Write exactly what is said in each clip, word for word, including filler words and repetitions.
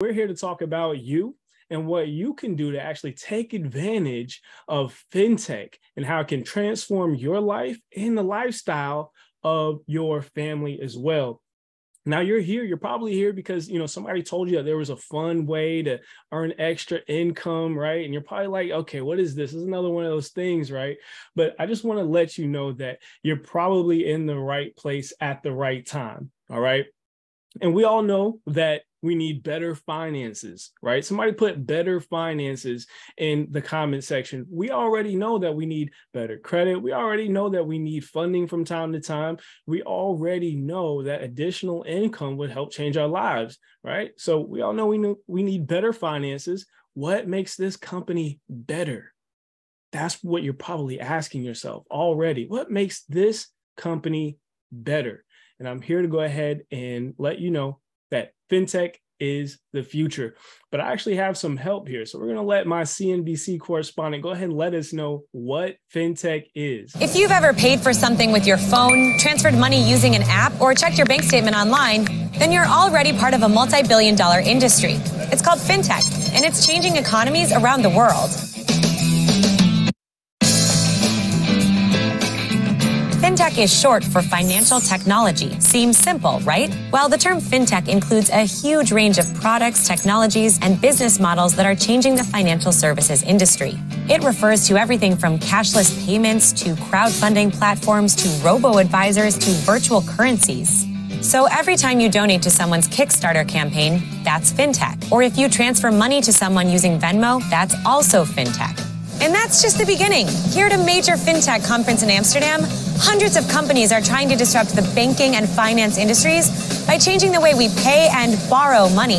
We're here to talk about you and what you can do to actually take advantage of fintech and how it can transform your life and the lifestyle of your family as well. Now you're here, you're probably here because, you know, somebody told you that there was a fun way to earn extra income, right? And you're probably like, okay, what is this? This is another one of those things, right? But I just want to let you know that you're probably in the right place at the right time, all right? And we all know that we need better finances, right? Somebody put better finances in the comment section. We already know that we need better credit. We already know that we need funding from time to time. We already know that additional income would help change our lives, right? So we all know we know we need better finances. What makes this company better? That's what you're probably asking yourself already. What makes this company better? And I'm here to go ahead and let you know that fintech is the future. But I actually have some help here. So we're going to let my C N B C correspondent go ahead and let us know what fintech is. If you've ever paid for something with your phone, transferred money using an app, or checked your bank statement online, then you're already part of a multi-billion dollar industry. It's called fintech, and it's changing economies around the world. Fintech is short for financial technology. Seems simple, right? Well, the term fintech includes a huge range of products, technologies, and business models that are changing the financial services industry. It refers to everything from cashless payments to crowdfunding platforms to robo-advisors to virtual currencies. So every time you donate to someone's Kickstarter campaign, that's fintech. Or if you transfer money to someone using Venmo, that's also fintech. And that's just the beginning. Here at a major fintech conference in Amsterdam, hundreds of companies are trying to disrupt the banking and finance industries by changing the way we pay and borrow money.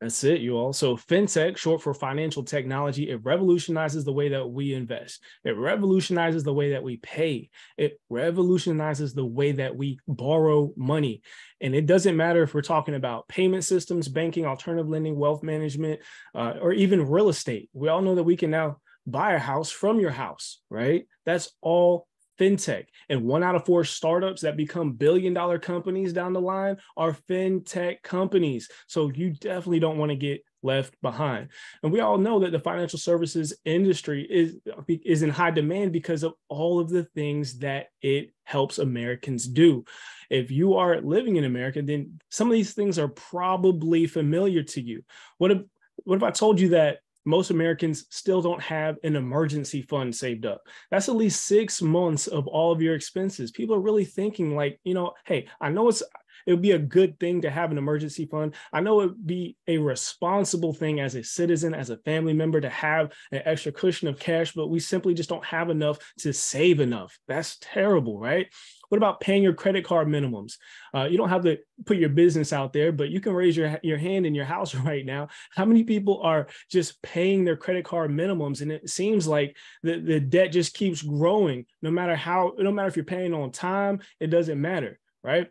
That's it, you all. So fintech, short for financial technology, it revolutionizes the way that we invest. It revolutionizes the way that we pay. It revolutionizes the way that we borrow money. And it doesn't matter if we're talking about payment systems, banking, alternative lending, wealth management, uh, or even real estate. We all know that we can now buy a house from your house, right? That's all fintech. And one out of four startups that become billion dollar companies down the line are fintech companies. So you definitely don't want to get left behind. And we all know that the financial services industry is, is in high demand because of all of the things that it helps Americans do. If you are living in America, then some of these things are probably familiar to you. What if, what if I told you that most Americans still don't have an emergency fund saved up? That's at least six months of all of your expenses. People are really thinking like, you know, hey, I know it's, it would be a good thing to have an emergency fund. I know it would be a responsible thing as a citizen, as a family member, to have an extra cushion of cash, but we simply just don't have enough to save enough. That's terrible, right? What about paying your credit card minimums? Uh, you don't have to put your business out there, but you can raise your, your hand in your house right now. How many people are just paying their credit card minimums? And it seems like the, the debt just keeps growing. No matter how, no matter if you're paying on time, it doesn't matter, right?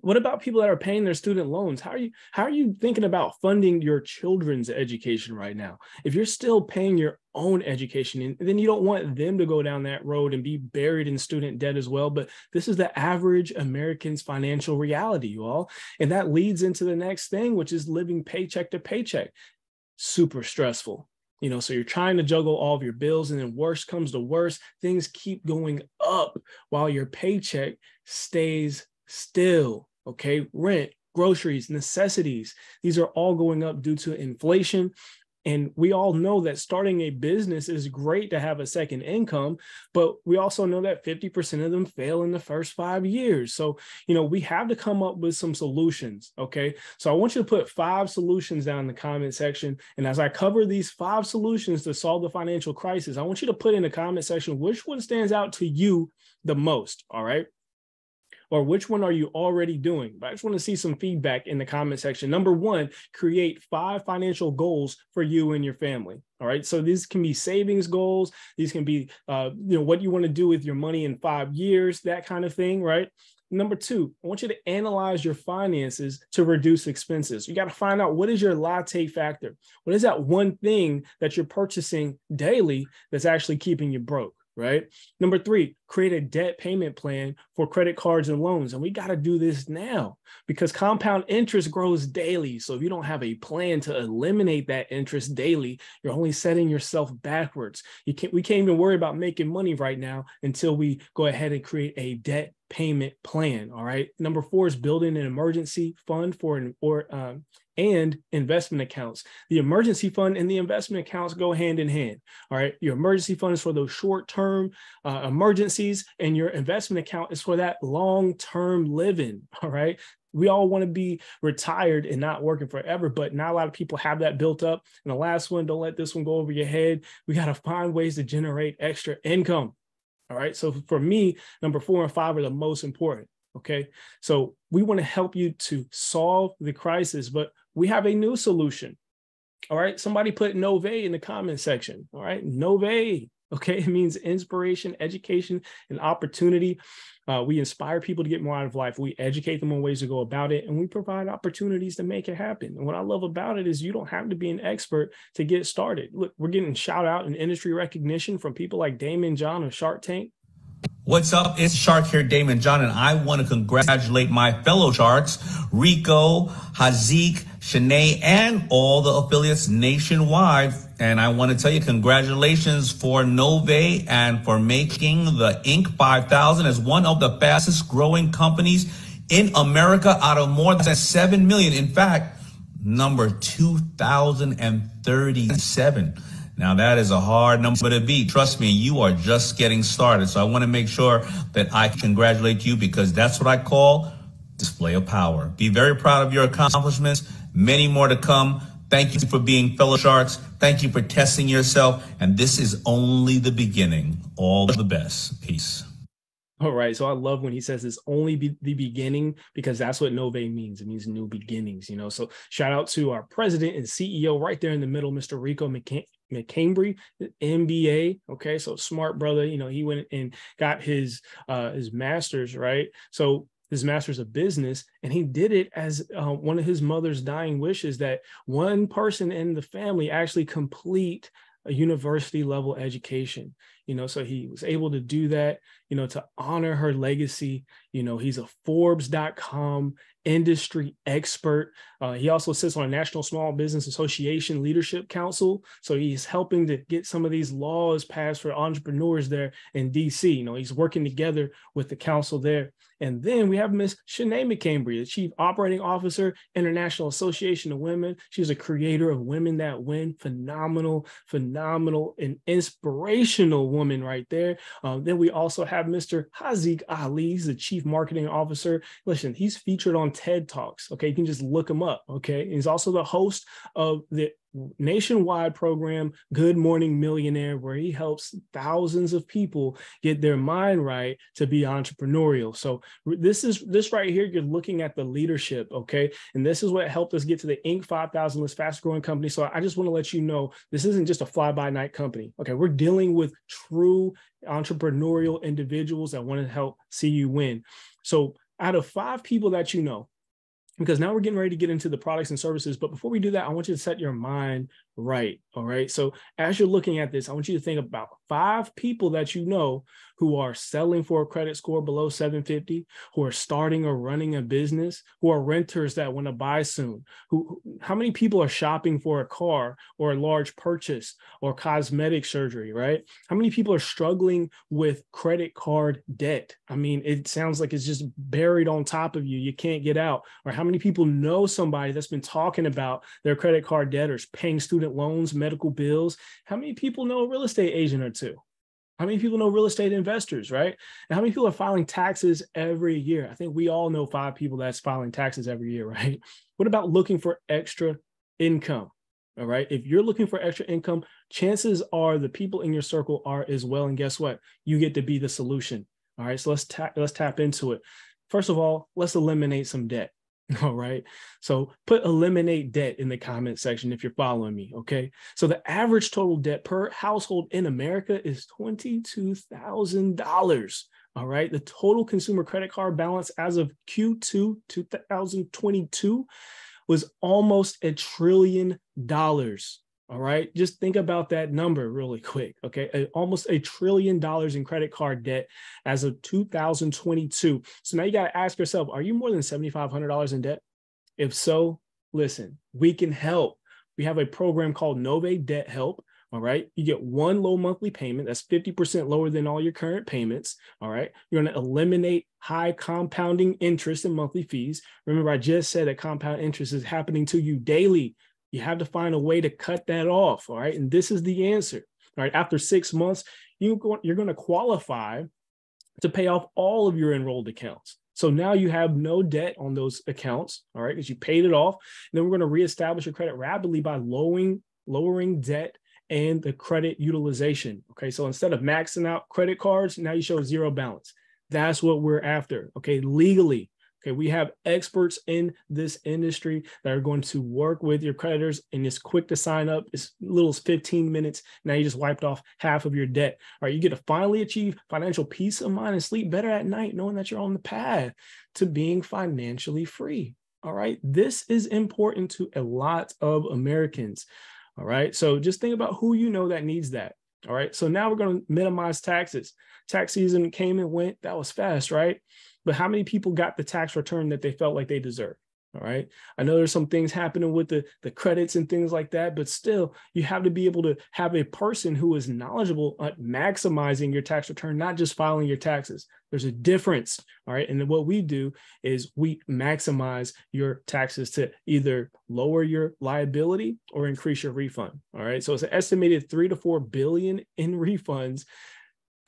What about people that are paying their student loans? How are you, how are you thinking about funding your children's education right now? If you're still paying your own education, and then you don't want them to go down that road and be buried in student debt as well. But this is the average American's financial reality, you all. And that leads into the next thing, which is living paycheck to paycheck. Super stressful. You know, so you're trying to juggle all of your bills, and then worse comes to worse, things keep going up while your paycheck stays still, okay? Rent, groceries, necessities, these are all going up due to inflation. And we all know that starting a business is great to have a second income, but we also know that fifty percent of them fail in the first five years. So, you know, we have to come up with some solutions, okay? So I want you to put five solutions down in the comment section. And as I cover these five solutions to solve the financial crisis, I want you to put in the comment section which one stands out to you the most, all right? Or which one are you already doing? But I just want to see some feedback in the comment section. Number one, create five financial goals for you and your family. All right. So these can be savings goals. These can be, uh, you know, what you want to do with your money in five years, that kind of thing. Right. Number two, I want you to analyze your finances to reduce expenses. You got to find out, what is your latte factor? What is that one thing that you're purchasing daily that's actually keeping you broke? Right. Number three, create a debt payment plan for credit cards and loans. And we got to do this now because compound interest grows daily. So if you don't have a plan to eliminate that interest daily, you're only setting yourself backwards. You can't, we can't even worry about making money right now until we go ahead and create a debt payment plan. All right. Number four is building an emergency fund for an, or, um, and investment accounts. The emergency fund and the investment accounts go hand in hand. All right. Your emergency fund is for those short-term uh, emergencies, and your investment account is for that long-term living. All right. We all want to be retired and not working forever, but not a lot of people have that built up. And the last one, don't let this one go over your head. We got to find ways to generate extra income. All right. So for me, number four and five are the most important. Okay. So we want to help you to solve the crisis, but we have a new solution. All right. Somebody put Novae in the comment section. All right. Novae. Okay. It means inspiration, education, and opportunity. Uh, we inspire people to get more out of life. We educate them on ways to go about it, and we provide opportunities to make it happen. And what I love about it is you don't have to be an expert to get started. Look, we're getting shout out and industry recognition from people like Damon John of Shark Tank. What's up? It's Shark here, Damon John, and I want to congratulate my fellow Sharks, Rico, Haziq, Shanae, and all the affiliates nationwide. And I want to tell you, congratulations for Novae and for making the Incorporated five thousand as one of the fastest growing companies in America out of more than seven million. In fact, number two thousand thirty-seven. Now, that is a hard number to beat. Trust me, you are just getting started. So I want to make sure that I congratulate you, because that's what I call display of power. Be very proud of your accomplishments. Many more to come. Thank you for being fellow Sharks. Thank you for testing yourself. And this is only the beginning. All the best. Peace. All right. So I love when he says it's only be the beginning, because that's what Novae means. It means new beginnings, you know. So shout out to our president and C E O right there in the middle, Mister Rico McCann. McCambry, M B A. Okay. So smart brother, you know, he went and got his, uh, his master's, right? So his master's of business. And he did it as uh, one of his mother's dying wishes, that one person in the family actually complete a university level education, you know, so he was able to do that, you know, to honor her legacy. You know, he's a Forbes dot com industry expert. Uh, he also sits on a National Small Business Association Leadership Council. So he's helping to get some of these laws passed for entrepreneurs there in D C. You know, he's working together with the council there. And then we have Miss Shanae McCambry, the Chief Operating Officer, International Association of Women. She's a creator of Women That Win. Phenomenal, phenomenal, and inspirational woman right there. Uh, then we also have Mister Haziq Ali. He's the Chief Marketing Officer. Listen, he's featured on TED Talks. Okay, you can just look him up. Okay, he's also the host of the nationwide program Good Morning Millionaire, where he helps thousands of people get their mind right to be entrepreneurial. So this is this right here, you're looking at the leadership, okay? And this is what helped us get to the Incorporated five thousand list, fast growing company. So I just want to let you know, this isn't just a fly by night company. Okay, we're dealing with true entrepreneurial individuals that want to help see you win. So out of five people that you know, because now we're getting ready to get into the products and services. But before we do that, I want you to set your mind right. All right. So as you're looking at this, I want you to think about five people that you know who are selling for a credit score below seven fifty, who are starting or running a business, who are renters that want to buy soon. Who, how many people are shopping for a car or a large purchase or cosmetic surgery, right? How many people are struggling with credit card debt? I mean, it sounds like it's just buried on top of you. You can't get out. Or how many people know somebody that's been talking about their credit card debtors, paying student loans, medical bills? How many people know a real estate agent or two? How many people know real estate investors, right? And how many people are filing taxes every year? I think we all know five people that's filing taxes every year, right? What about looking for extra income? All right. If you're looking for extra income, chances are the people in your circle are as well. And guess what? You get to be the solution. All right. So let's tap, let's tap into it. First of all, let's eliminate some debt. All right. So put eliminate debt in the comment section if you're following me. Okay. So the average total debt per household in America is twenty-two thousand dollars. All right. The total consumer credit card balance as of Q two two thousand twenty-two was almost a trillion dollars. All right. Just think about that number really quick. Okay. A, almost a trillion dollars in credit card debt as of two thousand twenty-two. So now you got to ask yourself, are you more than seven thousand five hundred dollars in debt? If so, listen, we can help. We have a program called Novae Debt Help. All right. You get one low monthly payment. That's fifty percent lower than all your current payments. All right. You're going to eliminate high compounding interest and monthly fees. Remember, I just said that compound interest is happening to you daily. You have to find a way to cut that off. All right. And this is the answer. All right. After six months, you go, you're going to qualify to pay off all of your enrolled accounts. So now you have no debt on those accounts. All right. Because you paid it off. And then we're going to reestablish your credit rapidly by lowering, lowering debt and the credit utilization. Okay. So instead of maxing out credit cards, now you show zero balance. That's what we're after. Okay. Legally. Okay, we have experts in this industry that are going to work with your creditors, and it's quick to sign up. It's little as fifteen minutes. Now you just wiped off half of your debt. All right, you get to finally achieve financial peace of mind and sleep better at night, knowing that you're on the path to being financially free. All right, this is important to a lot of Americans. All right, so just think about who you know that needs that. All right, so now we're going to minimize taxes. Tax season came and went. That was fast, right? But how many people got the tax return that they felt like they deserved? All right. I know there's some things happening with the, the credits and things like that, but still you have to be able to have a person who is knowledgeable at maximizing your tax return, not just filing your taxes. There's a difference. All right. And then what we do is we maximize your taxes to either lower your liability or increase your refund. All right. So it's an estimated three to four billion in refunds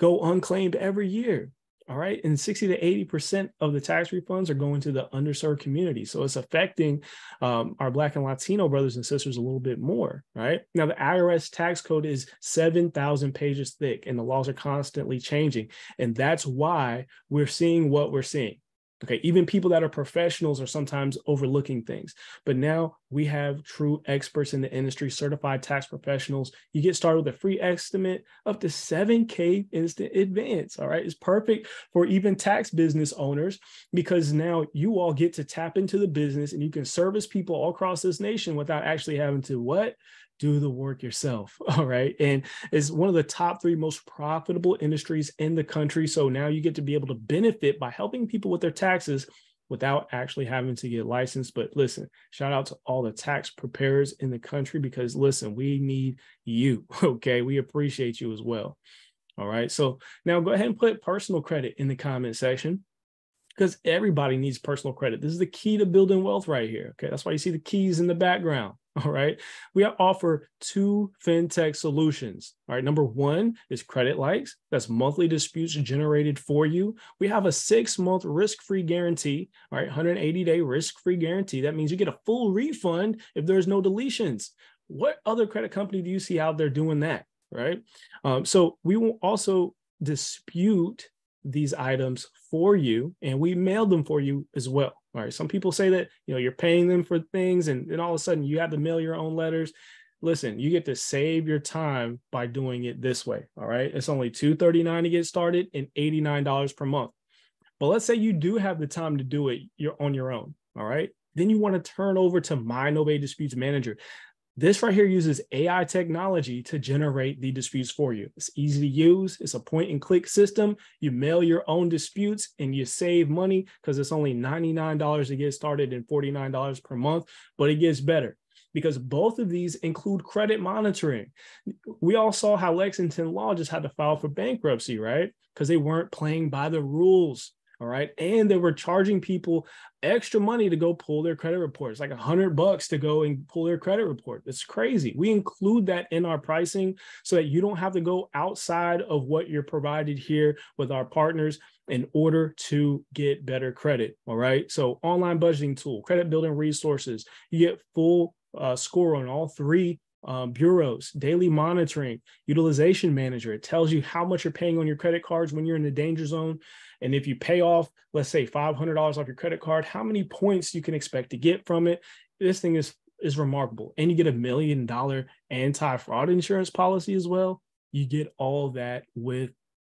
go unclaimed every year. All right. And sixty to eighty percent of the tax refunds are going to the underserved community. So it's affecting um, our Black and Latino brothers and sisters a little bit more. Right now, the I R S tax code is seven thousand pages thick and the laws are constantly changing. And that's why we're seeing what we're seeing. Okay. Even people that are professionals are sometimes overlooking things, but now we have true experts in the industry, certified tax professionals. You get started with a free estimate up to seven K instant advance. All right. It's perfect for even tax business owners, because now you all get to tap into the business and you can service people all across this nation without actually having to what? Do the work yourself. All right. And it's one of the top three most profitable industries in the country. So now you get to be able to benefit by helping people with their taxes without actually having to get licensed. But listen, shout out to all the tax preparers in the country, because listen, we need you. Okay. We appreciate you as well. All right. So now go ahead and put personal credit in the comment section, because everybody needs personal credit. This is the key to building wealth right here. Okay. That's why you see the keys in the background. All right. We offer two fintech solutions. All right. Number one is Credit Likes. That's monthly disputes generated for you. We have a six month risk-free guarantee. All right. one hundred eighty day risk-free guarantee. That means you get a full refund if there's no deletions. What other credit company do you see out there doing that? Right. Um, so we will also dispute these items for you, and we mail them for you as well. All right. Some people say that, you know, you're paying them for things and then all of a sudden you have to mail your own letters. Listen, you get to save your time by doing it this way. All right. It's only two hundred thirty-nine dollars to get started and eighty-nine dollars per month. But let's say you do have the time to do it. You're on your own. All right. Then you want to turn over to MyNovae Disputes Manager. This right here uses A I technology to generate the disputes for you. It's easy to use. It's a point and click system. You mail your own disputes and you save money, because it's only ninety-nine dollars to get started and forty-nine dollars per month. But it gets better, because both of these include credit monitoring. We all saw how Lexington Law just had to file for bankruptcy, right? Because they weren't playing by the rules. All right. And they were charging people extra money to go pull their credit reports, like a hundred bucks to go and pull their credit report. It's crazy. We include that in our pricing so that you don't have to go outside of what you're provided here with our partners in order to get better credit. All right. So online budgeting tool, credit building resources, you get full uh, score on all three Um, bureaus, daily monitoring, utilization manager. It tells you how much you're paying on your credit cards when you're in the danger zone. And if you pay off, let's say five hundred dollars off your credit card, how many points you can expect to get from it. This thing is, is remarkable. And you get a million dollar anti-fraud insurance policy as well. You get all that with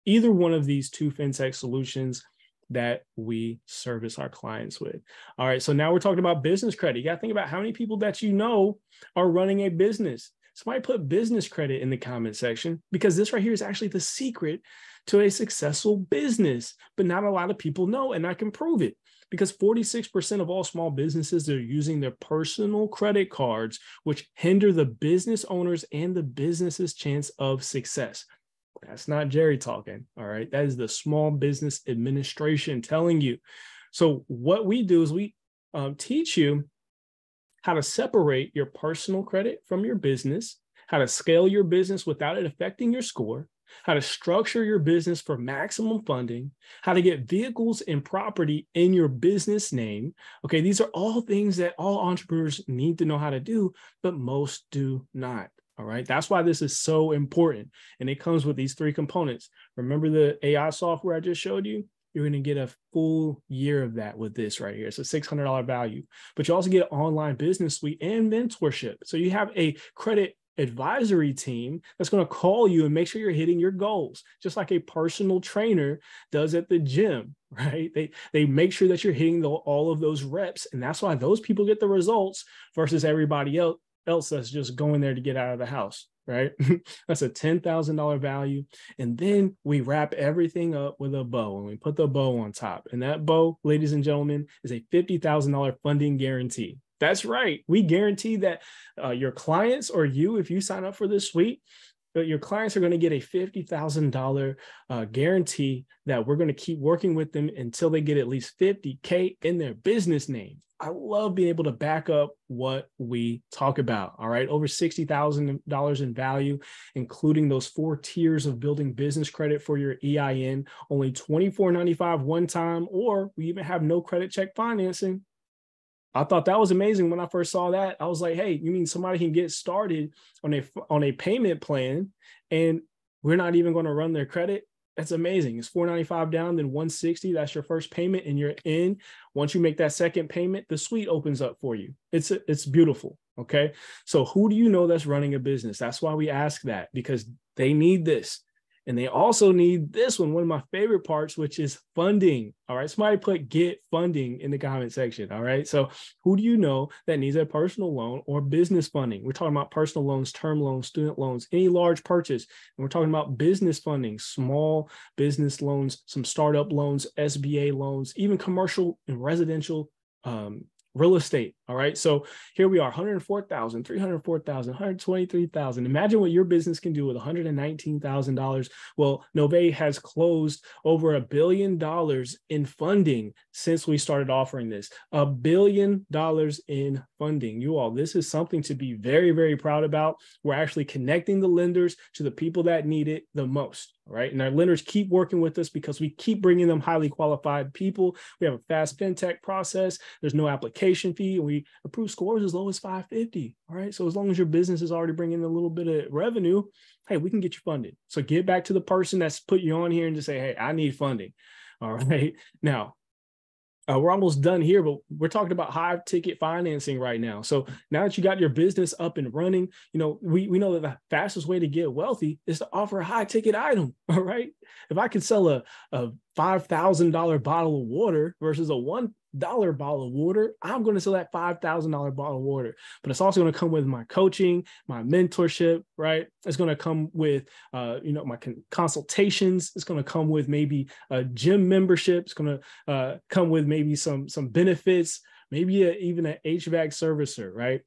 either one of these two fintech solutions that we service our clients with. All right. So now we're talking about business credit. You got to think about how many people that you know are running a business. Somebody put business credit in the comment section, because this right here is actually the secret to a successful business, but not a lot of people know, and I can prove it. Because forty-six percent of all small businesses are using their personal credit cards, which hinder the business owners and the business's chance of success. That's not Jerry talking, all right? That is the Small Business Administration telling you. So what we do is we um, teach you how to separate your personal credit from your business, how to scale your business without it affecting your score, how to structure your business for maximum funding, how to get vehicles and property in your business name. Okay, these are all things that all entrepreneurs need to know how to do, but most do not. All right, that's why this is so important. And it comes with these three components. Remember the A I software I just showed you? You're going to get a full year of that with this right here. It's a six hundred dollar value, but you also get online business suite and mentorship. So you have a credit advisory team that's going to call you and make sure you're hitting your goals, just like a personal trainer does at the gym, right? They, they make sure that you're hitting the, all of those reps. And that's why those people get the results versus everybody else, else that's just going there to get out of the house, right? That's a ten thousand dollar value. And then we wrap everything up with a bow, and we put the bow on top. And that bow, ladies and gentlemen, is a fifty thousand dollar funding guarantee. That's right. We guarantee that uh, your clients or you, if you sign up for this suite, that your clients are going to get a fifty thousand dollar uh, guarantee that we're going to keep working with them until they get at least fifty K in their business name. I love being able to back up what we talk about. All right. Over sixty thousand dollars in value, including those four tiers of building business credit for your E I N, only twenty-four ninety-five one time, or we even have no credit check financing. I thought that was amazing when I first saw that. I was like, hey, you mean somebody can get started on a, on a payment plan and we're not even going to run their credit? That's amazing. It's four ninety-five down, then one sixty. That's your first payment and you're in. Once you make that second payment, the suite opens up for you. It's a, it's beautiful. Okay. So who do you know that's running a business? That's why we ask that, because they need this. And they also need this one, one of my favorite parts, which is funding. All right. Somebody put get funding in the comment section. All right. So who do you know that needs a personal loan or business funding? We're talking about personal loans, term loans, student loans, any large purchase. And we're talking about business funding, small business loans, some startup loans, S B A loans, even commercial and residential um real estate. All right. So here we are, one hundred four thousand, three hundred four thousand, one hundred twenty-three thousand. Imagine what your business can do with one hundred nineteen thousand dollars. Well, Novae has closed over a billion dollars in funding since we started offering this. A billion dollars in funding. You all, this is something to be very, very proud about. We're actually connecting the lenders to the people that need it the most. Right. And our lenders keep working with us because we keep bringing them highly qualified people. We have a fast fintech process. There's no application fee. We approve scores as low as five fifty. All right. So as long as your business is already bringing in a little bit of revenue, hey, we can get you funded. So get back to the person that's put you on here and just say, hey, I need funding. All right. Now, Uh, we're almost done here, but we're talking about high ticket financing right now. So now that you got your business up and running, you know, we, we know that the fastest way to get wealthy is to offer a high ticket item. All right. If I could sell a, a five thousand dollar bottle of water versus a one dollar bottle of water, I'm going to sell that five thousand dollar bottle of water, but it's also going to come with my coaching, my mentorship, right? It's going to come with, uh, you know, my con consultations. It's going to come with maybe a gym membership. It's going to uh, come with maybe some, some benefits, maybe a, even an H V A C servicer, right?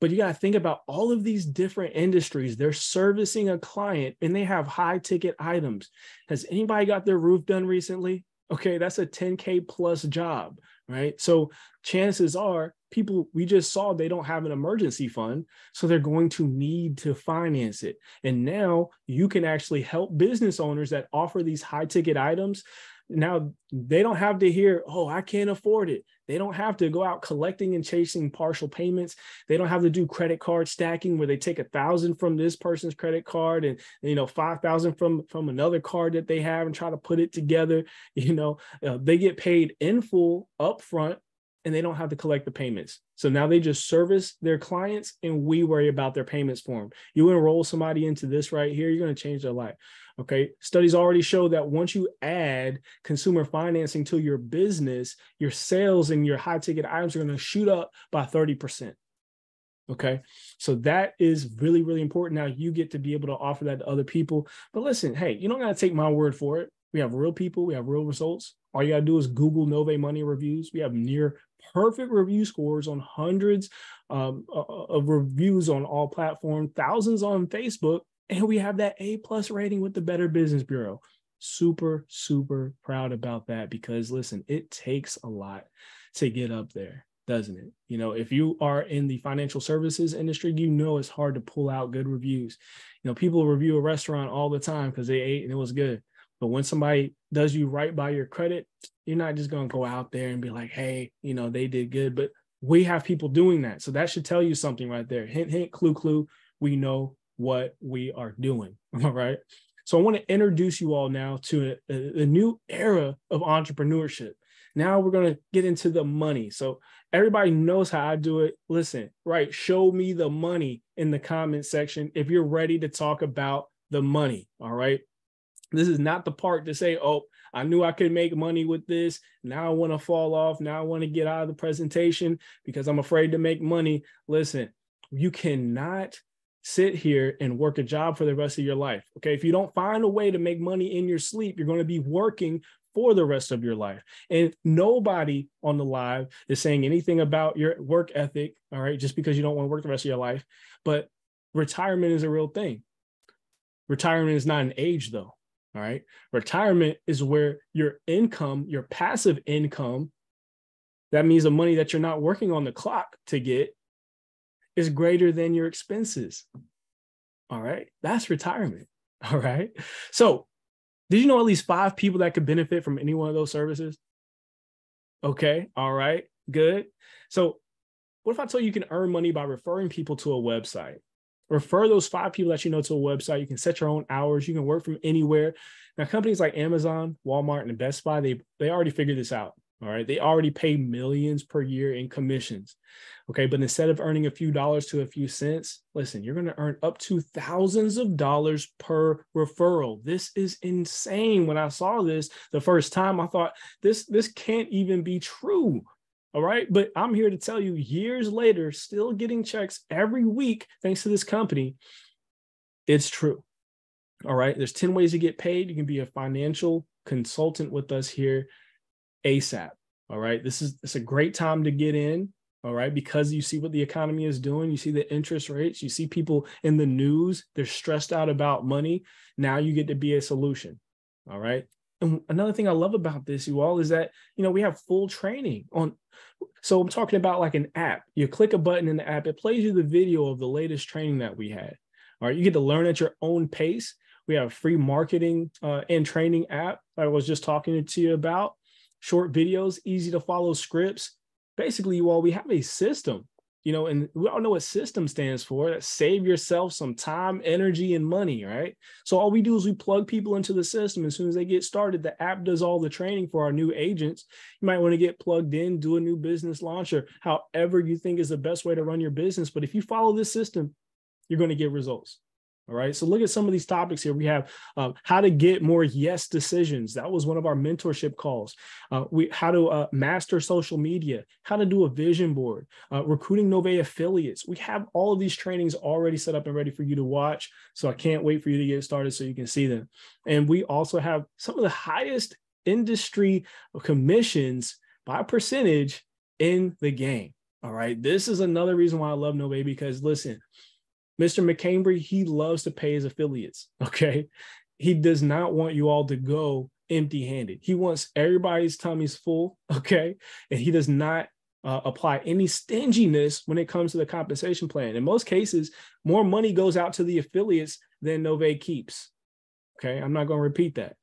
But you got to think about all of these different industries. They're servicing a client and they have high ticket items. Has anybody got their roof done recently? Okay, that's a ten K plus job, right? So chances are people, we just saw, they don't have an emergency fund, so they're going to need to finance it. And now you can actually help business owners that offer these high ticket items. Now they don't have to hear, oh, I can't afford it. They don't have to go out collecting and chasing partial payments. They don't have to do credit card stacking where they take a thousand from this person's credit card and, you know, five thousand from, from another card that they have and try to put it together. You know, uh, they get paid in full upfront and they don't have to collect the payments. So now they just service their clients and we worry about their payments for them. You enroll somebody into this right here, you're going to change their life. Okay. Studies already show that once you add consumer financing to your business, your sales and your high ticket items are going to shoot up by thirty percent. Okay. So that is really, really important. Now you get to be able to offer that to other people. But listen, hey, you don't got to take my word for it. We have real people. We have real results. All you got to do is Google Novae Money reviews. We have near perfect review scores on hundreds um, of reviews on all platforms, thousands on Facebook. And we have that A plus rating with the Better Business Bureau. Super, super proud about that because listen, it takes a lot to get up there, doesn't it? You know, if you are in the financial services industry, you know it's hard to pull out good reviews. You know, people review a restaurant all the time because they ate and it was good. But when somebody does you right by your credit, you're not just going to go out there and be like, hey, you know, they did good. But we have people doing that. So that should tell you something right there. Hint, hint, clue, clue. We know what we are doing. All right. So I want to introduce you all now to a, a, a new era of entrepreneurship. Now we're going to get into the money. So everybody knows how I do it. Listen, right. Show me the money in the comment section if you're ready to talk about the money. All right. This is not the part to say, oh, I knew I could make money with this. Now I want to fall off. Now I want to get out of the presentation because I'm afraid to make money. Listen, you cannot sit here and work a job for the rest of your life. Okay. If you don't find a way to make money in your sleep, you're going to be working for the rest of your life. And nobody on the live is saying anything about your work ethic. All right. Just because you don't want to work the rest of your life, but retirement is a real thing. Retirement is not an age though. All right. Retirement is where your income, your passive income, that means the money that you're not working on the clock to get, is greater than your expenses. All right. That's retirement. All right. So did you know at least five people that could benefit from any one of those services? Okay. All right. Good. So what if I tell you you can earn money by referring people to a website? Refer those five people that you know to a website. You can set your own hours. You can work from anywhere. Now, companies like Amazon, Walmart, and Best Buy, they, they already figured this out. All right. They already pay millions per year in commissions. Okay. But instead of earning a few dollars to a few cents, listen, you're going to earn up to thousands of dollars per referral. This is insane. When I saw this the first time, I thought this, this can't even be true. All right. But I'm here to tell you years later, still getting checks every week, thanks to this company. It's true. All right. There's ten ways to get paid. You can be a financial consultant with us here ASAP. All right. This is, it's a great time to get in. All right. Because you see what the economy is doing. You see the interest rates. You see people in the news. They're stressed out about money. Now you get to be a solution. All right. And another thing I love about this, you all, is that, you know, we have full training on. So I'm talking about like an app. You click a button in the app. It plays you the video of the latest training that we had. All right. You get to learn at your own pace. We have a free marketing uh, and training app that I was just talking to you about. Short videos, easy to follow scripts. Basically, you all, we have a system, you know, and we all know what system stands for. That save yourself some time, energy, and money, right? So all we do is we plug people into the system. As soon as they get started, the app does all the training for our new agents. You might want to get plugged in, do a new business launcher, however you think is the best way to run your business. But if you follow this system, you're going to get results. All right. So look at some of these topics here. We have uh, how to get more yes decisions. That was one of our mentorship calls. Uh, we how to uh, master social media, how to do a vision board, uh, recruiting Novae affiliates. We have all of these trainings already set up and ready for you to watch. So I can't wait for you to get started so you can see them. And we also have some of the highest industry commissions by percentage in the game. All right. This is another reason why I love Novae, because listen, Mister McCambry, he loves to pay his affiliates, okay? He does not want you all to go empty-handed. He wants everybody's tummies full, okay? And he does not uh, apply any stinginess when it comes to the compensation plan. In most cases, more money goes out to the affiliates than Novae keeps, okay? I'm not going to repeat that,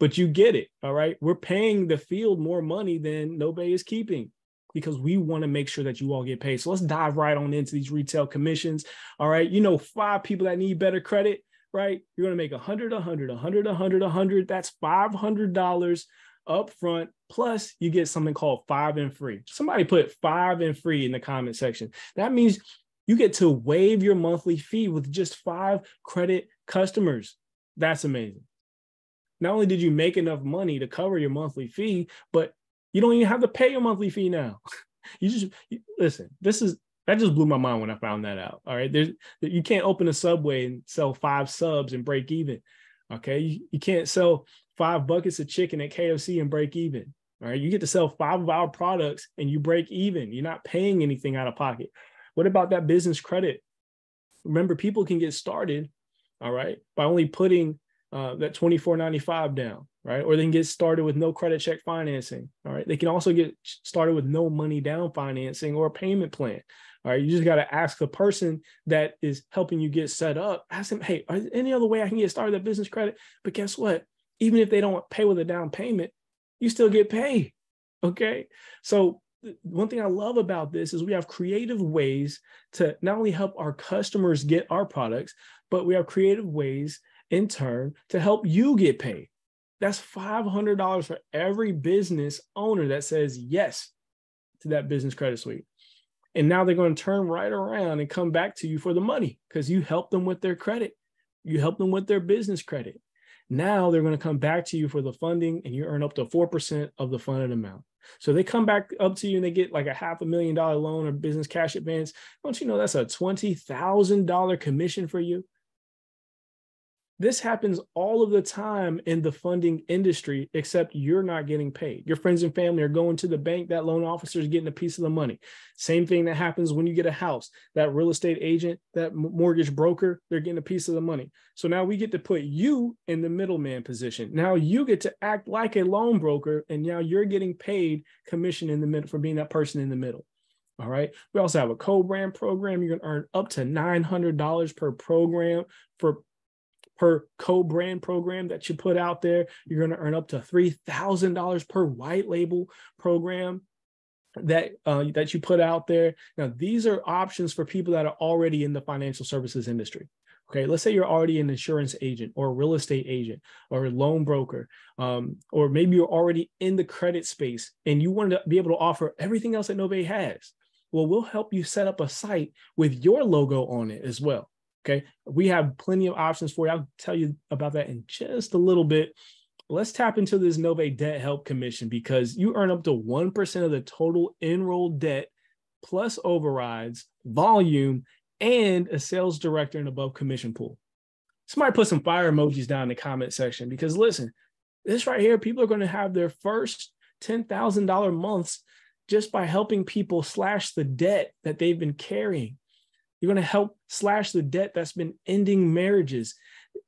but you get it, all right? We're paying the field more money than Novae is keeping, because we want to make sure that you all get paid. So let's dive right on into these retail commissions. All right. You know, five people that need better credit, right? You're going to make one hundred, one hundred, one hundred, one hundred. That's five hundred dollars up front. Plus you get something called five and free. Somebody put five and free in the comment section. That means you get to waive your monthly fee with just five credit customers. That's amazing. Not only did you make enough money to cover your monthly fee, but you don't even have to pay your monthly fee now. You just you, listen, this is That just blew my mind when I found that out. All right. There's, you can't open a Subway and sell five subs and break even. Okay. You, you can't sell five buckets of chicken at K F C and break even. All right. You get to sell five of our products and you break even. You're not paying anything out of pocket. What about that business credit? Remember, people can get started. All right. By only putting uh, that twenty-four ninety-five down. Right. Or they can get started with no credit check financing. All right. They can also get started with no money down financing or a payment plan. All right. You just got to ask the person that is helping you get set up. Ask them, hey, are there any other way I can get started with that business credit? But guess what? Even if they don't pay with a down payment, you still get paid. Okay. So one thing I love about this is we have creative ways to not only help our customers get our products, but we have creative ways in turn to help you get paid. That's five hundred dollars for every business owner that says yes to that business credit suite. And now they're going to turn right around and come back to you for the money because you helped them with their credit. You helped them with their business credit. Now they're going to come back to you for the funding and you earn up to four percent of the funded amount. So they come back up to you and they get like a half a million dollar loan or business cash advance. Don't you know that's a twenty thousand dollars commission for you? This happens all of the time in the funding industry, except you're not getting paid. Your friends and family are going to the bank. That loan officer is getting a piece of the money. Same thing that happens when you get a house. That real estate agent, that mortgage broker, they're getting a piece of the money. So now we get to put you in the middleman position. Now you get to act like a loan broker, and now you're getting paid commission in the middle for being that person in the middle. All right. We also have a co-brand program. You're going to earn up to nine hundred dollars per program for per co-brand program that you put out there. You're going to earn up to three thousand dollars per white label program that, uh, that you put out there. Now, these are options for people that are already in the financial services industry. Okay, let's say you're already an insurance agent or a real estate agent or a loan broker, um, or maybe you're already in the credit space and you want to be able to offer everything else that Novae has. Well, we'll help you set up a site with your logo on it as well. Okay, we have plenty of options for you. I'll tell you about that in just a little bit. Let's tap into this Novae Debt Help Commission because you earn up to one percent of the total enrolled debt plus overrides, volume, and a sales director and above commission pool. Somebody put some fire emojis down in the comment section because listen, this right here, people are going to have their first ten thousand dollars months just by helping people slash the debt that they've been carrying. You're going to help slash the debt that's been ending marriages,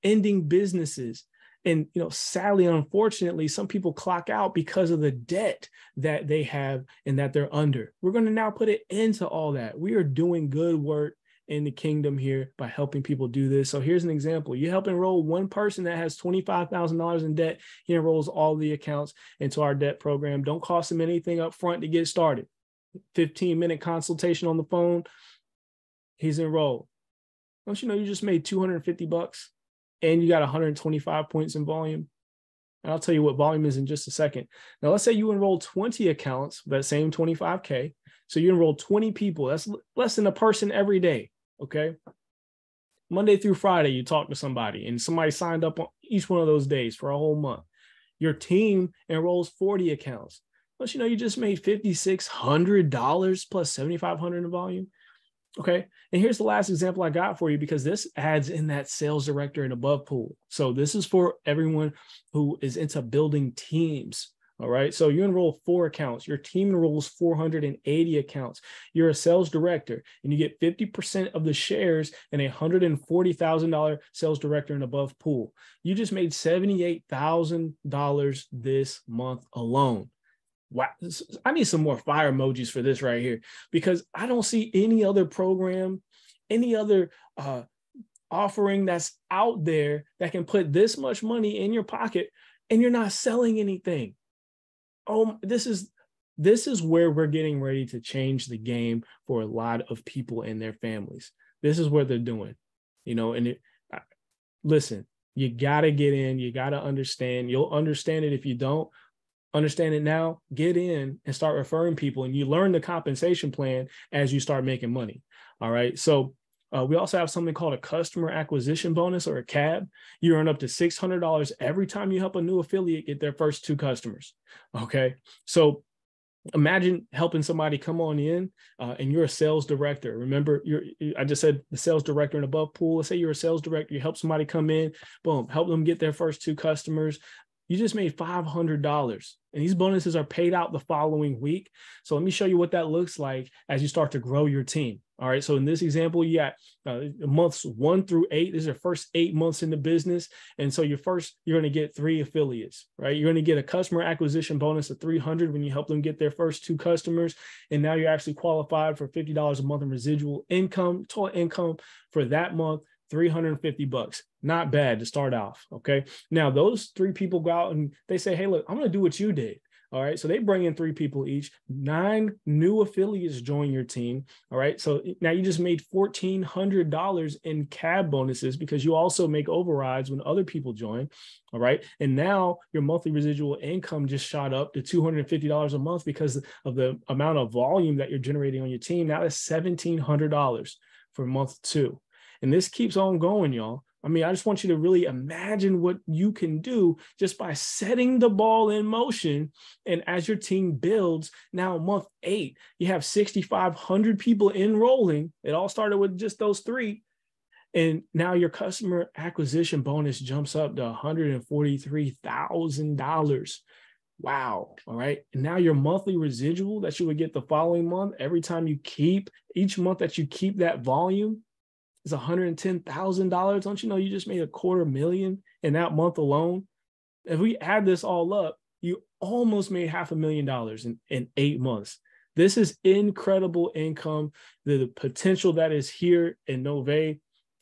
ending businesses. And, you know, sadly, unfortunately, some people clock out because of the debt that they have and that they're under. We're going to now put an end to all that. We are doing good work in the kingdom here by helping people do this. So here's an example. You help enroll one person that has twenty-five thousand dollars in debt. He enrolls all the accounts into our debt program. Don't cost them anything up front to get started. fifteen minute consultation on the phone. He's enrolled. Don't you know you just made two hundred fifty bucks and you got one hundred twenty-five points in volume? And I'll tell you what volume is in just a second. Now, let's say you enroll twenty accounts, that same twenty-five K. So you enroll twenty people. That's less than a person every day, okay? Monday through Friday, you talk to somebody and somebody signed up on each one of those days for a whole month. Your team enrolls forty accounts. Don't you know you just made five thousand six hundred dollars plus seven thousand five hundred dollars in volume? Okay. And here's the last example I got for you, because this adds in that sales director and above pool. So this is for everyone who is into building teams. All right. So you enroll four accounts, your team enrolls four hundred eighty accounts. You're a sales director and you get fifty percent of the shares in a one hundred forty thousand dollars sales director and above pool. You just made seventy-eight thousand dollars this month alone. Wow. I need some more fire emojis for this right here, because I don't see any other program, any other uh, offering that's out there that can put this much money in your pocket and you're not selling anything. Oh, this is this is where we're getting ready to change the game for a lot of people and their families. This is what they're doing, you know, and it, I, listen, you got to get in. You got to understand. You'll understand it if you don't. Understand it now, get in and start referring people, and you learn the compensation plan as you start making money. All right. So uh, we also have something called a customer acquisition bonus, or a C A B. You earn up to six hundred dollars every time you help a new affiliate get their first two customers. Okay. So imagine helping somebody come on in uh, and you're a sales director. Remember, you're, I just said the sales director and above pool. Let's say you're a sales director. You help somebody come in, boom, help them get their first two customers. You just made five hundred dollars. And these bonuses are paid out the following week. So let me show you what that looks like as you start to grow your team. All right. So in this example, you got uh, months one through eight. This is your first eight months in the business. And so your first, you're going to get three affiliates, right? You're going to get a customer acquisition bonus of three hundred when you help them get their first two customers. And now you're actually qualified for fifty dollars a month in residual income, total income for that month. three hundred fifty bucks. Not bad to start off. Okay. Now those three people go out and they say, hey, look, I'm going to do what you did. All right. So they bring in three people each, nine new affiliates join your team. All right. So now you just made fourteen hundred dollars in C A B bonuses because you also make overrides when other people join. All right. And now your monthly residual income just shot up to two hundred fifty dollars a month because of the amount of volume that you're generating on your team. Now that's seventeen hundred dollars for month two. And this keeps on going, y'all. I mean, I just want you to really imagine what you can do just by setting the ball in motion. And as your team builds, now month eight, you have sixty-five hundred people enrolling. It all started with just those three. And now your customer acquisition bonus jumps up to one hundred forty-three thousand dollars. Wow. All right. And now your monthly residual that you would get the following month, every time you keep, each month that you keep that volume, is one hundred ten thousand dollars. Don't you know you just made a quarter million in that month alone? If we add this all up, you almost made half a million dollars in, in eight months. This is incredible income. The, the potential that is here in Novae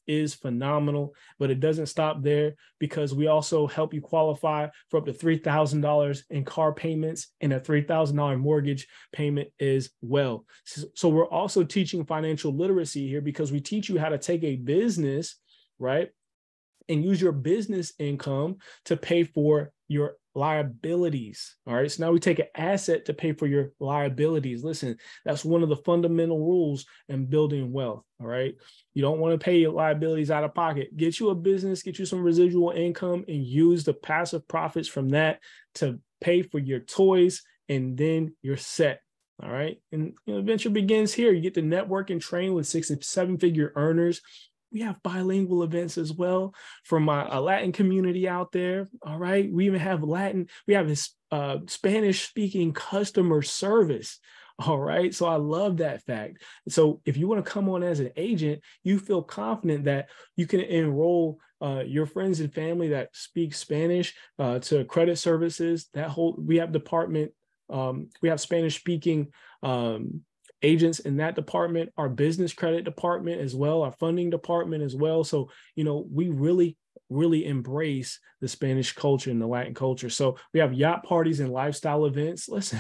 is phenomenal, but it doesn't stop there because we also help you qualify for up to three thousand dollars in car payments and a three thousand dollars mortgage payment as well. So we're also teaching financial literacy here because we teach you how to take a business, right, and use your business income to pay for your liabilities. All right. So now we take an asset to pay for your liabilities. Listen, that's one of the fundamental rules in building wealth. All right. You don't want to pay your liabilities out of pocket. Get you a business, get you some residual income, and use the passive profits from that to pay for your toys. And then you're set. All right. And you know, adventure begins here. You get to network and train with six and seven figure earners. We have bilingual events as well from my a Latin community out there. All right. We even have Latin. We have uh, Spanish speaking customer service. All right. So I love that fact. So if you want to come on as an agent, you feel confident that you can enroll Uh, your friends and family that speak Spanish uh, to credit services. That whole we have department. Um, we have Spanish speaking um agents in that department, our business credit department as well, our funding department as well. So, you know, we really, really embrace the Spanish culture and the Latin culture. So we have yacht parties and lifestyle events. Listen,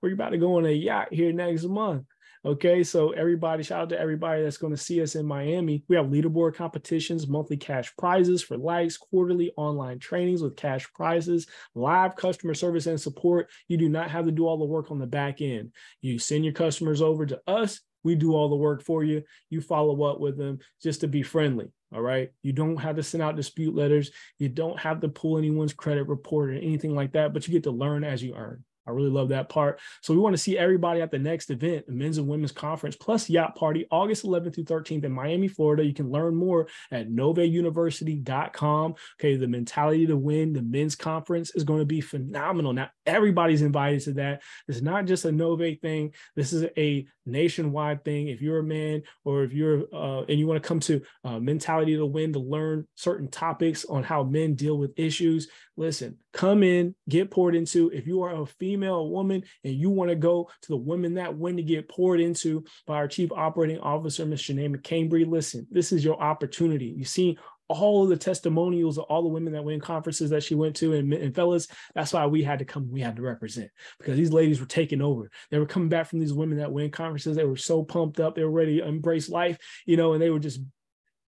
we're about to go on a yacht here next month. Okay. So everybody, shout out to everybody that's going to see us in Miami. We have leaderboard competitions, monthly cash prizes for likes, quarterly online trainings with cash prizes, live customer service and support. You do not have to do all the work on the back end. You send your customers over to us. We do all the work for you. You follow up with them just to be friendly. All right. You don't have to send out dispute letters. You don't have to pull anyone's credit report or anything like that, but you get to learn as you earn. I really love that part. So we want to see everybody at the next event, the Men's and Women's Conference, plus Yacht Party, August eleventh through thirteenth in Miami, Florida. You can learn more at novae university dot com. Okay, the Mentality to Win, the Men's Conference is going to be phenomenal. Now, everybody's invited to that. It's not just a Novae thing. This is a nationwide thing. If you're a man or if you're, uh, and you want to come to uh, Mentality to Win to learn certain topics on how men deal with issues, listen, come in, get poured into. If you are a female woman and you want to go to the Women That Win to get poured into by our Chief Operating Officer, Miz Shanae McCambry, listen, this is your opportunity. You see all of the testimonials of all the Women That Win conferences that she went to. And, and fellas, that's why we had to come. We had to represent because these ladies were taking over. They were coming back from these Women That Win conferences. They were so pumped up. They were ready to embrace life, you know, and they were just,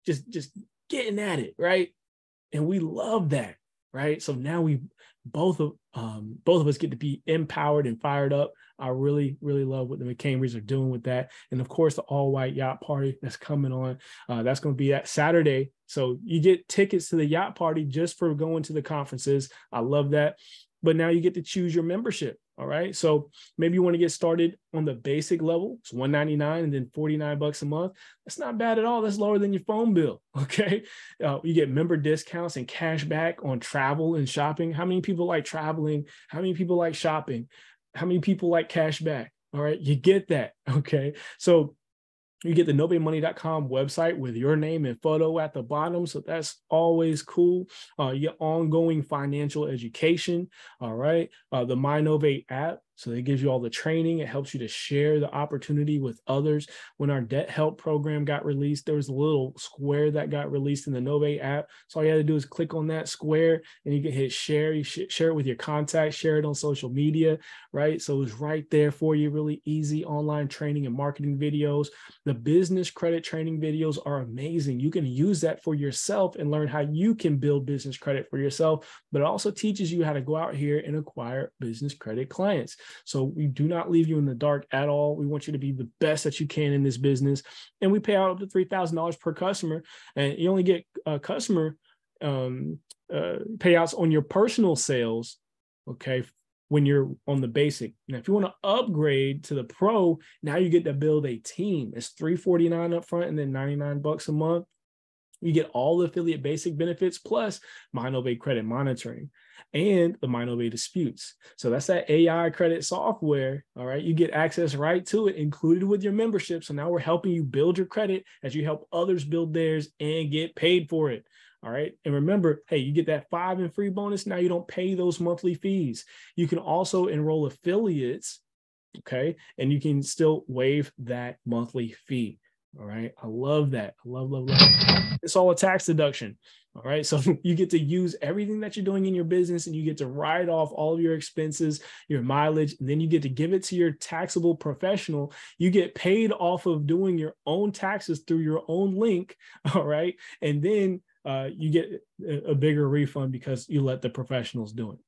just, just getting at it. Right. And we love that. Right. So now we both of um, both of us get to be empowered and fired up. I really, really love what the McCambrys are doing with that. And of course, the all white yacht party that's coming on. Uh, that's going to be that Saturday. So you get tickets to the yacht party just for going to the conferences. I love that. but now you get to choose your membership. All right. So maybe you want to get started on the basic level. It's one ninety-nine and then forty-nine bucks a month. That's not bad at all. That's lower than your phone bill. Okay. Uh, you get member discounts and cash back on travel and shopping. How many people like traveling? How many people like shopping? How many people like cash back? All right. You get that. Okay. So you get the Novae Money dot com website with your name and photo at the bottom. So that's always cool. Uh, your ongoing financial education. All right. Uh, the MyNovae app. So it gives you all the training. It helps you to share the opportunity with others. When our debt help program got released, there was a little square that got released in the Novae app. So all you had to do is click on that square and you can hit share. You sh- share it with your contacts, share it on social media, right? So it's right there for you. Really easy online training and marketing videos. The business credit training videos are amazing. You can use that for yourself and learn how you can build business credit for yourself, but it also teaches you how to go out here and acquire business credit clients. So we do not leave you in the dark at all. We want you to be the best that you can in this business. And we pay out up to three thousand dollars per customer. And you only get uh, customer um, uh, payouts on your personal sales, okay, when you're on the basic. Now, if you want to upgrade to the pro, now you get to build a team. It's three forty-nine up front and then ninety-nine bucks a month. You get all the affiliate basic benefits plus MyNovae credit monitoring and the MyNovae disputes. So that's that A I credit software. All right. You get access right to it included with your membership. So now we're helping you build your credit as you help others build theirs and get paid for it. All right. And remember, hey, you get that five and free bonus. Now you don't pay those monthly fees. You can also enroll affiliates. Okay. And you can still waive that monthly fee. All right. I love that. I love, love, love. It's all a tax deduction. All right. So you get to use everything that you're doing in your business and you get to write off all of your expenses, your mileage, and then you get to give it to your taxable professional. You get paid off of doing your own taxes through your own link. All right. And then uh, you get a, a bigger refund because you let the professionals do it.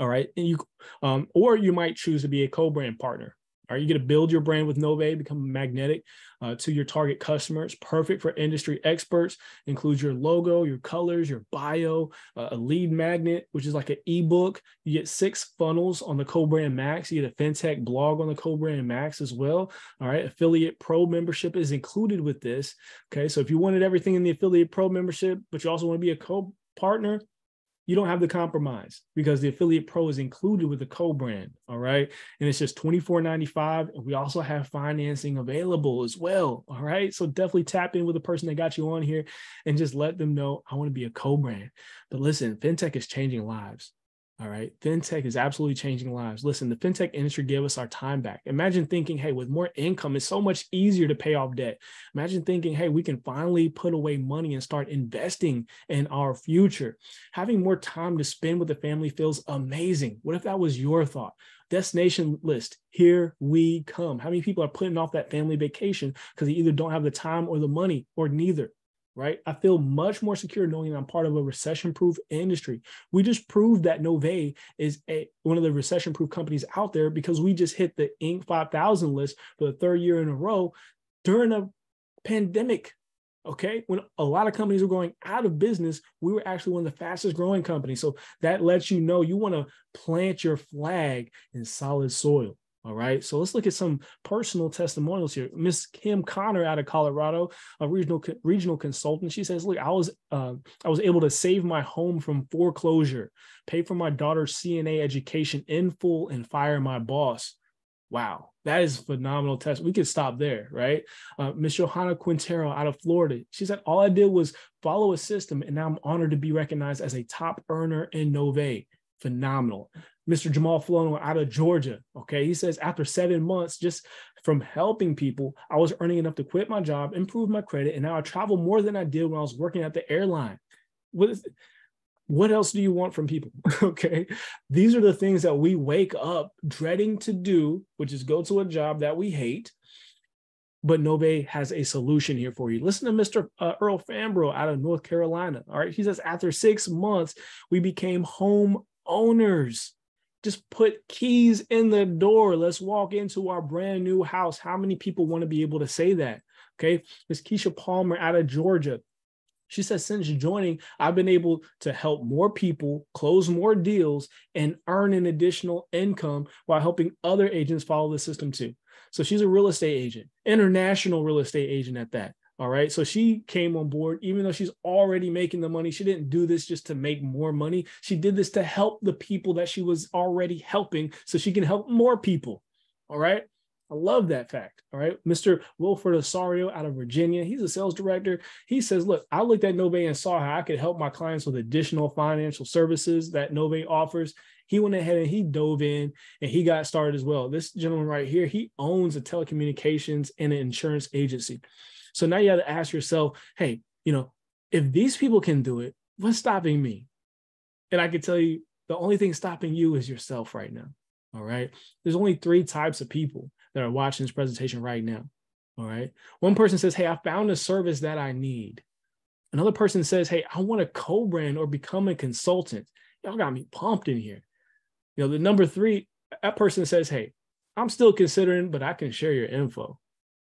All right. And you, um, or you might choose to be a co-brand partner. Are you going to build your brand with Novae, become magnetic uh, to your target customers? Perfect for industry experts. Includes your logo, your colors, your bio, uh, a lead magnet, which is like an ebook. You get six funnels on the Co-Brand Max. You get a FinTech blog on the Co-Brand Max as well. All right. Affiliate Pro membership is included with this. Okay. So if you wanted everything in the Affiliate Pro membership, but you also want to be a co-partner, you don't have the compromise because the Affiliate Pro is included with the co-brand. All right. And it's just twenty-four ninety-five. And we also have financing available as well. All right. So definitely tap in with the person that got you on here and just let them know, I want to be a co-brand. But listen, FinTech is changing lives. All right. FinTech is absolutely changing lives. Listen, the FinTech industry gave us our time back. Imagine thinking, hey, with more income, it's so much easier to pay off debt. Imagine thinking, hey, we can finally put away money and start investing in our future. Having more time to spend with the family feels amazing. What if that was your thought? Destination list. Here we come. How many people are putting off that family vacation because they either don't have the time or the money or neither? Right? I feel much more secure knowing that I'm part of a recession-proof industry. We just proved that Novae is a, one of the recession-proof companies out there because we just hit the Inc five thousand list for the third year in a row during a pandemic. Okay. When a lot of companies were going out of business, we were actually one of the fastest growing companies. So that lets you know you want to plant your flag in solid soil. All right. So let's look at some personal testimonials here. Miss Kim Connor out of Colorado, a regional regional consultant. She says, look, I was uh, I was able to save my home from foreclosure, pay for my daughter's C N A education in full, and fire my boss. Wow. That is phenomenal test. We could stop there, right? Uh, Miss Johanna Quintero out of Florida. She said, all I did was follow a system, and now I'm honored to be recognized as a top earner in Novae. Phenomenal. Mister Jamal Flono out of Georgia. Okay. He says, after seven months, just from helping people, I was earning enough to quit my job, improve my credit. And now I travel more than I did when I was working at the airline. What is, what else do you want from people? Okay. These are the things that we wake up dreading to do, which is go to a job that we hate. But Novae has a solution here for you. Listen to Mister Uh, Earl Fambro out of North Carolina. All right. He says, after six months, we became home owners. Just put keys in the door. Let's walk into our brand new house. How many people want to be able to say that? Okay. Miss Keisha Palmer out of Georgia. She says, since joining, I've been able to help more people, close more deals, and earn an additional income while helping other agents follow the system too. So she's a real estate agent, international real estate agent at that. All right. So she came on board, even though she's already making the money. She didn't do this just to make more money. She did this to help the people that she was already helping so she can help more people. All right. I love that fact. All right. Mister Wilfredo Rosario out of Virginia. He's a sales director. He says, look, I looked at Novae and saw how I could help my clients with additional financial services that Novae offers. He went ahead and he dove in and he got started as well. This gentleman right here, he owns a telecommunications and an insurance agency. So now you have to ask yourself, hey, you know, if these people can do it, what's stopping me? And I can tell you, the only thing stopping you is yourself right now. All right. There's only three types of people that are watching this presentation right now. All right. One person says, hey, I found a service that I need. Another person says, hey, I want to co-brand or become a consultant. Y'all got me pumped in here. You know, the number three, that person says, hey, I'm still considering, but I can share your info.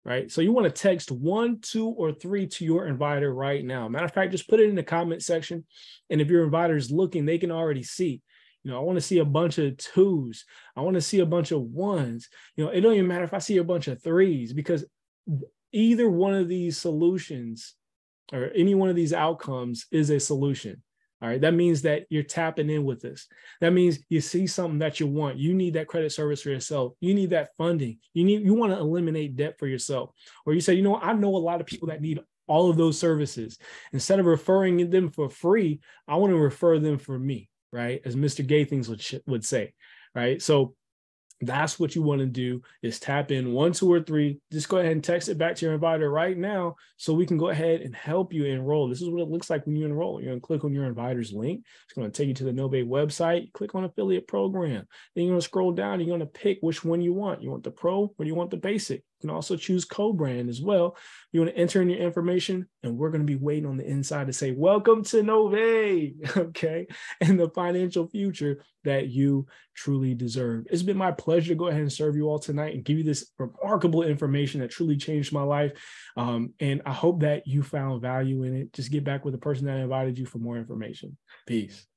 Right. So you want to text one, two, or three to your inviter right now. Matter of fact, just put it in the comment section. And if your inviter is looking, they can already see. You know, I want to see a bunch of twos. I want to see a bunch of ones. You know, it don't even matter if I see a bunch of threes, because either one of these solutions or any one of these outcomes is a solution. All right. That means that you're tapping in with this. That means you see something that you want. You need that credit service for yourself. You need that funding. You need, you want to eliminate debt for yourself. Or you say, you know, I know a lot of people that need all of those services. Instead of referring them for free, I want to refer them for me. Right. As Mister Gaithings would, would say. Right. So that's what you want to do, is tap in one, two, or three. Just go ahead and text it back to your inviter right now so we can go ahead and help you enroll. This is what it looks like when you enroll. You're going to click on your inviter's link. It's going to take you to the Novae website. You click on affiliate program. Then you're going to scroll down. You're going to pick which one you want. You want the pro or you want the basic. You can also choose co-brand as well. You want to enter in your information, and we're going to be waiting on the inside to say, welcome to Novae, okay, and the financial future that you truly deserve. It's been my pleasure to go ahead and serve you all tonight and give you this remarkable information that truly changed my life, um, and I hope that you found value in it. Just get back with the person that invited you for more information. Peace.